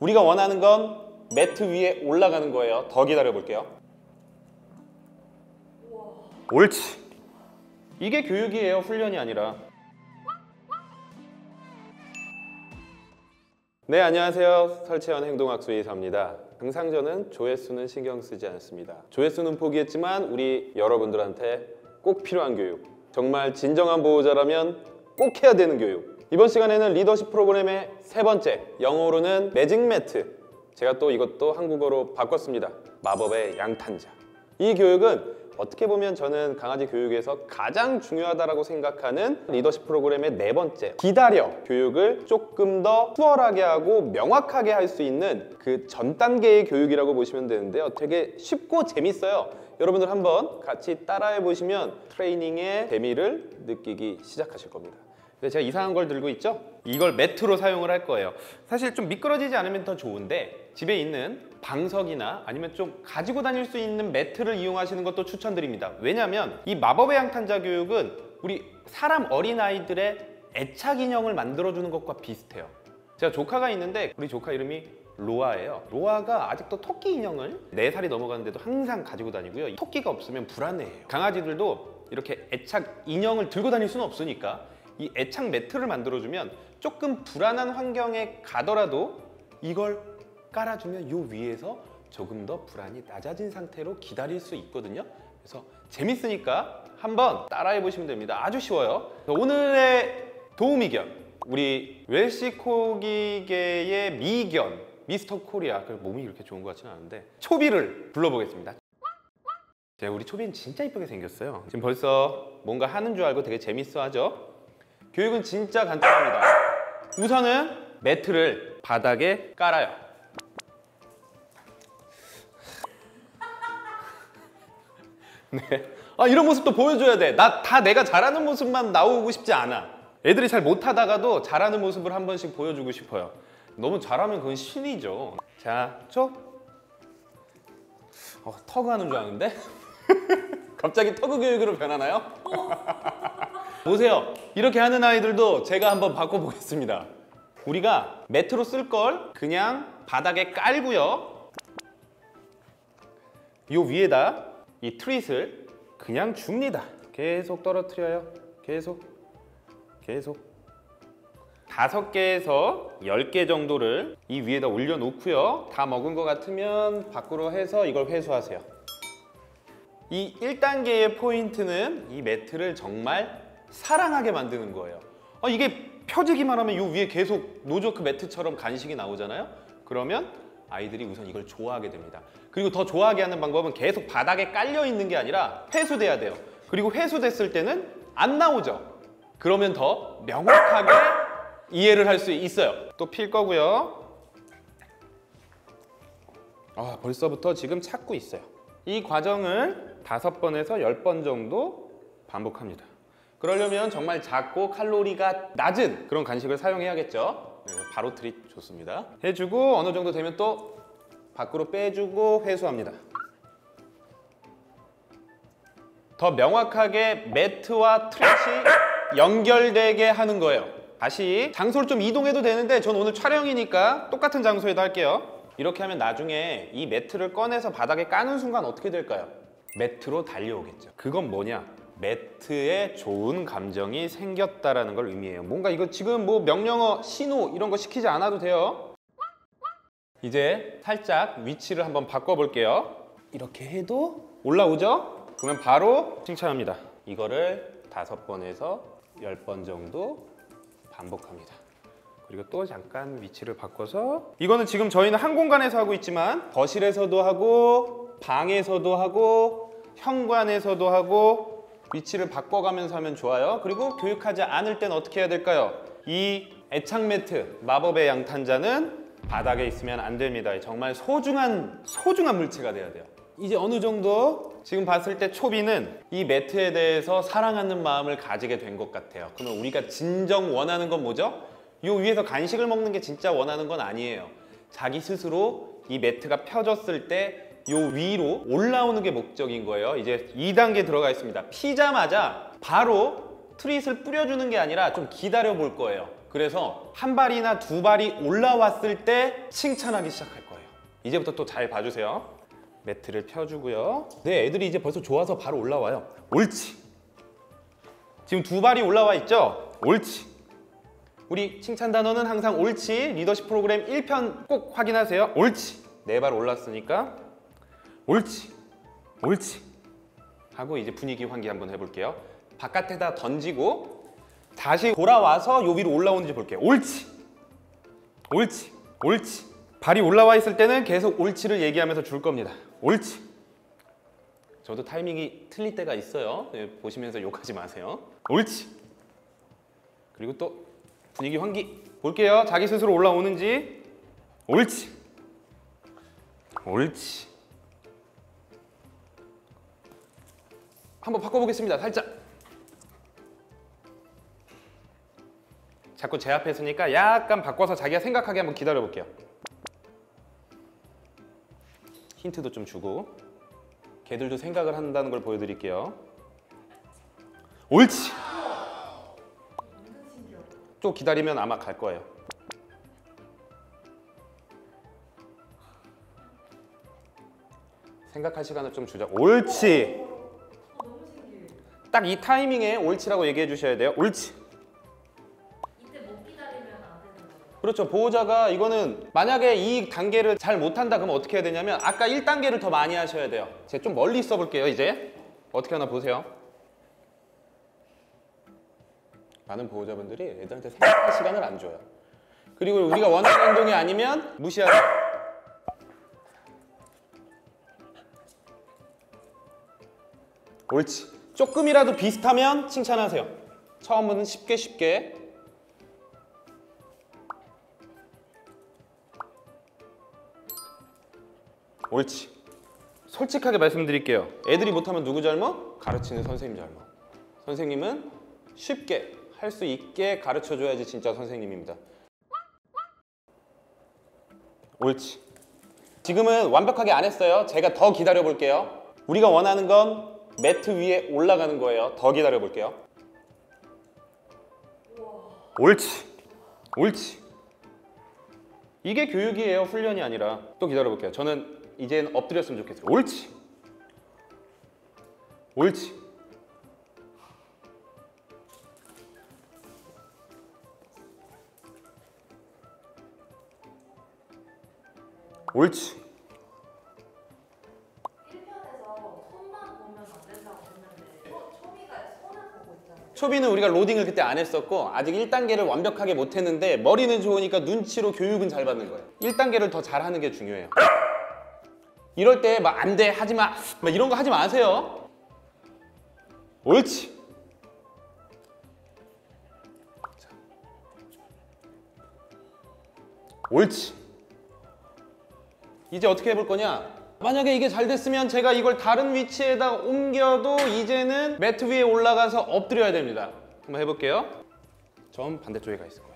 우리가 원하는 건 매트 위에 올라가는 거예요. 더 기다려 볼게요. 옳지. 이게 교육이에요. 훈련이 아니라. 네, 안녕하세요. 설채현 행동학습 의사입니다. 항상저는 조회수는 신경 쓰지 않습니다. 조회수는 포기했지만 우리 여러분들한테 꼭 필요한 교육, 정말 진정한 보호자라면 꼭 해야 되는 교육. 이번 시간에는 리더십 프로그램의 세 번째, 영어로는 매직매트, 제가 또 이것도 한국어로 바꿨습니다. 마법의 양탄자. 이 교육은 어떻게 보면 저는 강아지 교육에서 가장 중요하다고 생각하는 리더십 프로그램의 네 번째, 기다려 교육을 조금 더 수월하게 하고 명확하게 할 수 있는 그 전 단계의 교육이라고 보시면 되는데요. 되게 쉽고 재밌어요. 여러분들 한번 같이 따라해 보시면 트레이닝의 재미를 느끼기 시작하실 겁니다. 근데 제가 이상한 걸 들고 있죠? 이걸 매트로 사용을 할 거예요. 사실 좀 미끄러지지 않으면 더 좋은데 집에 있는 방석이나 아니면 좀 가지고 다닐 수 있는 매트를 이용하시는 것도 추천드립니다. 왜냐면 이 마법의 양탄자 교육은 우리 사람 어린아이들의 애착 인형을 만들어주는 것과 비슷해요. 제가 조카가 있는데 우리 조카 이름이 로아예요. 로아가 아직도 토끼 인형을 4살이 넘어가는데도 항상 가지고 다니고요. 토끼가 없으면 불안해해요. 강아지들도 이렇게 애착 인형을 들고 다닐 수는 없으니까 이 애착 매트를 만들어주면 조금 불안한 환경에 가더라도 이걸 깔아주면 요 위에서 조금 더 불안이 낮아진 상태로 기다릴 수 있거든요. 그래서 재밌으니까 한번 따라해 보시면 됩니다. 아주 쉬워요. 오늘의 도우미견, 우리 웰시코기계의 미견 미스터 코리아, 몸이 이렇게 좋은 것 같지는 않은데 초비를 불러보겠습니다. 우리 초비는 진짜 이쁘게 생겼어요. 지금 벌써 뭔가 하는 줄 알고 되게 재밌어 하죠? 교육은 진짜 간단합니다. 우선은 매트를 바닥에 깔아요. 네. 아, 이런 모습도 보여줘야 돼. 나 다 내가 잘하는 모습만 나오고 싶지 않아. 애들이 잘 못하다가도 잘하는 모습을 한 번씩 보여주고 싶어요. 너무 잘하면 그건 신이죠. 자, 초. 터그 하는 줄 아는데? 갑자기 터그 교육으로 변하나요? 보세요. 이렇게 하는 아이들도 제가 한번 바꿔보겠습니다. 우리가 매트로 쓸 걸 그냥 바닥에 깔고요. 요 위에다 이 트릿을 그냥 줍니다. 계속 떨어뜨려요. 계속 5개에서 10개 정도를 이 위에다 올려놓고요. 다 먹은 것 같으면 밖으로 해서 이걸 회수하세요. 이 1단계의 포인트는 이 매트를 정말 사랑하게 만드는 거예요. 이게 펴지기만 하면 이 위에 계속 노조크 매트처럼 간식이 나오잖아요. 그러면 아이들이 우선 이걸 좋아하게 됩니다. 그리고 더 좋아하게 하는 방법은 계속 바닥에 깔려 있는 게 아니라 회수돼야 돼요. 그리고 회수됐을 때는 안 나오죠. 그러면 더 명확하게 이해를 할 수 있어요. 또 필 거고요. 벌써부터 지금 찾고 있어요. 이 과정을 5번에서 10번 정도 반복합니다. 그러려면 정말 작고 칼로리가 낮은 그런 간식을 사용해야겠죠. 바로 트릿 좋습니다. 해주고 어느 정도 되면 또 밖으로 빼주고 회수합니다. 더 명확하게 매트와 트릿이 연결되게 하는 거예요. 다시 장소를 좀 이동해도 되는데 전 오늘 촬영이니까 똑같은 장소에다 할게요. 이렇게 하면 나중에 이 매트를 꺼내서 바닥에 까는 순간 어떻게 될까요? 매트로 달려오겠죠. 그건 뭐냐? 매트에 좋은 감정이 생겼다라는 걸 의미해요. 뭔가 이거 지금 뭐 명령어, 신호 이런 거 시키지 않아도 돼요. 이제 살짝 위치를 한번 바꿔볼게요. 이렇게 해도 올라오죠? 그러면 바로 칭찬합니다. 이거를 5번에서 10번 정도 반복합니다. 그리고 또 잠깐 위치를 바꿔서, 이거는 지금 저희는 한 공간에서 하고 있지만 거실에서도 하고 방에서도 하고 현관에서도 하고 위치를 바꿔가면서 하면 좋아요. 그리고 교육하지 않을 땐 어떻게 해야 될까요? 이 애착 매트, 마법의 양탄자는 바닥에 있으면 안 됩니다. 정말 소중한 물체가 돼야 돼요. 이제 어느 정도 지금 봤을 때 초비는 이 매트에 대해서 사랑하는 마음을 가지게 된 것 같아요. 그러면 우리가 진정 원하는 건 뭐죠? 요 위에서 간식을 먹는 게 진짜 원하는 건 아니에요. 자기 스스로 이 매트가 펴졌을 때 요 위로 올라오는 게 목적인 거예요. 이제 2단계 들어가 있습니다. 피자마자 바로 트릿을 뿌려주는 게 아니라 좀 기다려 볼 거예요. 그래서 한 발이나 두 발이 올라왔을 때 칭찬하기 시작할 거예요. 이제부터 또 잘 봐주세요. 매트를 펴주고요. 네, 애들이 이제 벌써 좋아서 바로 올라와요. 옳지. 지금 두 발이 올라와 있죠? 옳지. 우리 칭찬 단어는 항상 옳지. 리더십 프로그램 1편 꼭 확인하세요. 옳지. 네 발 올랐으니까 옳지. 옳지. 하고 이제 분위기 환기 한번 해볼게요. 바깥에다 던지고 다시 돌아와서 요 위로 올라오는지 볼게요. 옳지. 옳지. 옳지. 발이 올라와 있을 때는 계속 옳지를 얘기하면서 줄 겁니다. 옳지. 저도 타이밍이 틀릴 때가 있어요. 네, 보시면서 욕하지 마세요. 옳지. 그리고 또 분위기 환기 볼게요. 자기 스스로 올라오는지. 옳지. 옳지. 한번 바꿔보겠습니다. 살짝. 자꾸 제 앞에 있으니까 약간 바꿔서 자기가 생각하게 한번 기다려볼게요. 힌트도 좀 주고 걔들도 생각을 한다는 걸 보여드릴게요. 옳지! 또 기다리면 아마 갈 거예요. 생각할 시간을 좀 주자. 옳지! 딱 이 타이밍에 옳지라고 얘기해 주셔야 돼요. 옳지! 그렇죠. 보호자가 이거는 만약에 이 단계를 잘 못한다 그러면 어떻게 해야 되냐면 아까 1단계를 더 많이 하셔야 돼요. 제가 좀 멀리 있어 볼게요. 이제 어떻게 하나 보세요. 많은 보호자분들이 애들한테 생각할 시간을 안 줘요. 그리고 우리가 원하는 행동이 아니면 무시하고 옳지. 조금이라도 비슷하면 칭찬하세요. 처음은 쉽게 옳지. 솔직하게 말씀드릴게요. 애들이 못하면 누구 잘못? 가르치는 선생님 잘못. 선생님은 쉽게 할 수 있게 가르쳐줘야지 진짜 선생님입니다. 옳지. 지금은 완벽하게 안 했어요. 제가 더 기다려볼게요. 우리가 원하는 건 매트 위에 올라가는 거예요. 더 기다려볼게요. 옳지. 옳지. 이게 교육이에요. 훈련이 아니라. 또 기다려볼게요. 저는 이젠 엎드렸으면 좋겠어요. 옳지. 옳지. 옳지. 1편에서 손만 보면 안 된다고 했는데 초비가 손을 보고 있잖아요. 초비는 우리가 로딩을 그때 안 했었고 아직 1단계를 완벽하게 못 했는데 머리는 좋으니까 눈치로 교육은 잘 받는 거예요. 1단계를 더 잘하는 게 중요해요. 이럴 때 막 안 돼, 하지 마, 막 이런 거 하지 마세요. 옳지. 자. 옳지. 이제 어떻게 해볼 거냐? 만약에 이게 잘 됐으면 제가 이걸 다른 위치에다 옮겨도 이제는 매트 위에 올라가서 엎드려야 됩니다. 한번 해볼게요. 전 반대쪽에 가 있을 거예요.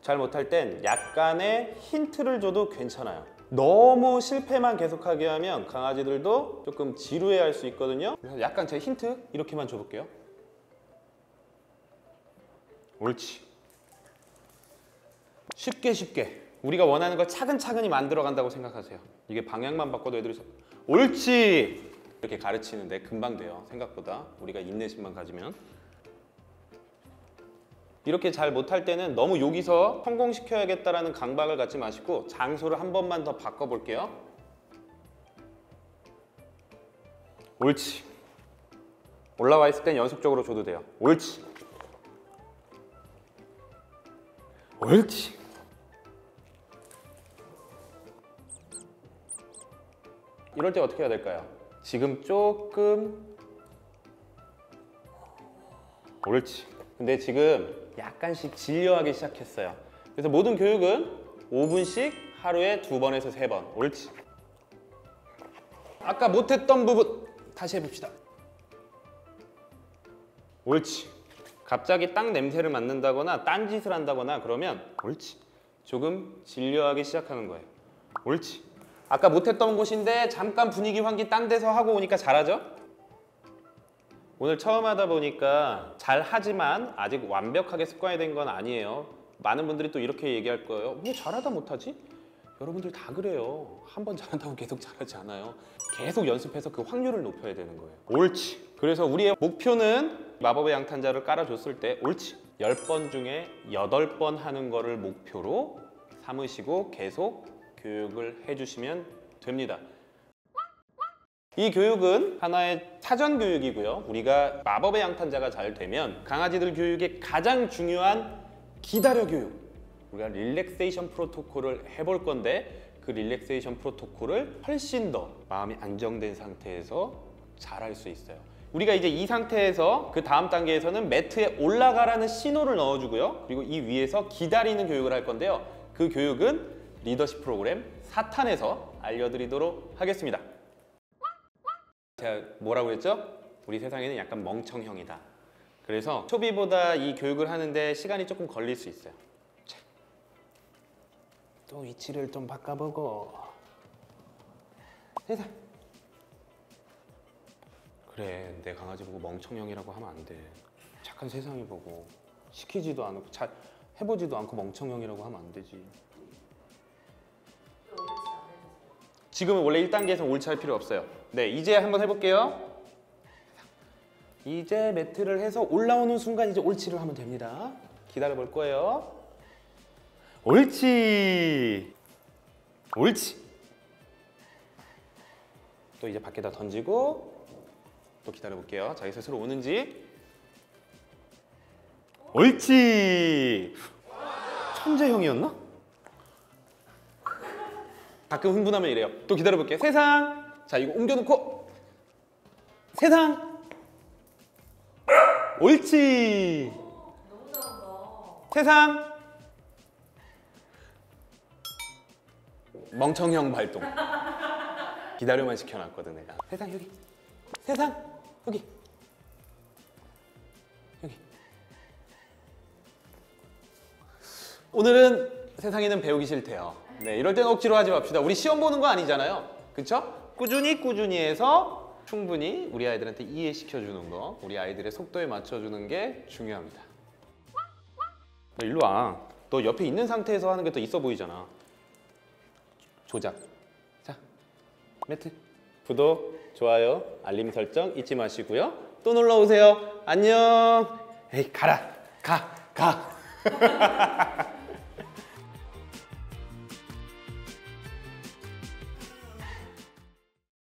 잘 못할 땐 약간의 힌트를 줘도 괜찮아요. 너무 실패만 계속하게 하면 강아지들도 조금 지루해할 수 있거든요. 그래서 약간 제 힌트 이렇게만 줘볼게요. 옳지. 쉽게 우리가 원하는 걸 차근차근히 만들어간다고 생각하세요. 이게 방향만 바꿔도 애들이 옳지! 이렇게 가르치는데 금방 돼요. 생각보다 우리가 인내심만 가지면. 이렇게 잘 못할 때는 너무 여기서 성공시켜야겠다라는 강박을 갖지 마시고 장소를 한 번만 더 바꿔볼게요. 옳지. 올라와 있을 땐 연속적으로 줘도 돼요. 옳지. 옳지. 이럴 때 어떻게 해야 될까요? 지금 조금 옳지. 근데 지금 약간씩 질려하기 시작했어요. 그래서 모든 교육은 5분씩 하루에 2번에서 3번. 옳지. 아까 못했던 부분 다시 해봅시다. 옳지. 갑자기 딱 냄새를 맡는다거나 딴짓을 한다거나 그러면 옳지. 조금 질려하기 시작하는 거예요. 옳지. 아까 못했던 곳인데 잠깐 분위기 환기 딴 데서 하고 오니까 잘하죠? 오늘 처음 하다 보니까 잘하지만 아직 완벽하게 습관이 된 건 아니에요. 많은 분들이 또 이렇게 얘기할 거예요. 뭐 잘하다 못하지? 여러분들 다 그래요. 한 번 잘한다고 계속 잘하지 않아요. 계속 연습해서 그 확률을 높여야 되는 거예요. 옳지. 그래서 우리의 목표는 마법의 양탄자를 깔아줬을 때 옳지. 10번 중에 8번 하는 거를 목표로 삼으시고 계속 교육을 해주시면 됩니다. 이 교육은 하나의 사전 교육이고요. 우리가 마법의 양탄자가 잘 되면 강아지들 교육의 가장 중요한 기다려 교육. 우리가 릴렉세이션 프로토콜을 해볼 건데 그 릴렉세이션 프로토콜을 훨씬 더 마음이 안정된 상태에서 잘할 수 있어요. 우리가 이제 이 상태에서 그 다음 단계에서는 매트에 올라가라는 신호를 넣어주고요. 그리고 이 위에서 기다리는 교육을 할 건데요. 그 교육은 리더십 프로그램 사탄에서 알려드리도록 하겠습니다. 제가 뭐라고 했죠? 우리 세상에는 약간 멍청형이다. 그래서 초보보다 이 교육을 하는데 시간이 조금 걸릴 수 있어요. 또 위치를 좀 바꿔보고 세상 그래, 내 강아지 보고 멍청형이라고 하면 안 돼. 착한 세상이 보고 시키지도 않고 잘 해보지도 않고 멍청형이라고 하면 안 되지. 지금은 원래 1단계에서 옳지 할 필요 없어요. 네, 이제 한번 해볼게요. 이제 매트를 해서 올라오는 순간 이제 옳지를 하면 됩니다. 기다려볼 거예요. 옳지! 옳지! 또 이제 밖에다 던지고 또 기다려볼게요. 자기 스스로 오는지. 옳지! 천재형이었나? 가끔 흥분하면 이래요. 또 기다려볼게요. 세상! 자, 이거 옮겨놓고 세상! 옳지! 너무 잘한다. 세상! 멍청형 발동. 기다려만 시켜놨거든 내가. 세상 여기. 세상 여기. 여기. 오늘은 세상에는 배우기 싫대요. 네, 이럴 땐 억지로 하지 맙시다. 우리 시험 보는 거 아니잖아요. 그쵸? 꾸준히 해서 충분히 우리 아이들한테 이해시켜주는 거, 우리 아이들의 속도에 맞춰주는 게 중요합니다. 너 일로 와. 너 옆에 있는 상태에서 하는 게 더 있어 보이잖아. 조작. 자, 매트. 구독, 좋아요, 알림 설정 잊지 마시고요. 또 놀러 오세요. 안녕. 에이, 가라. 가.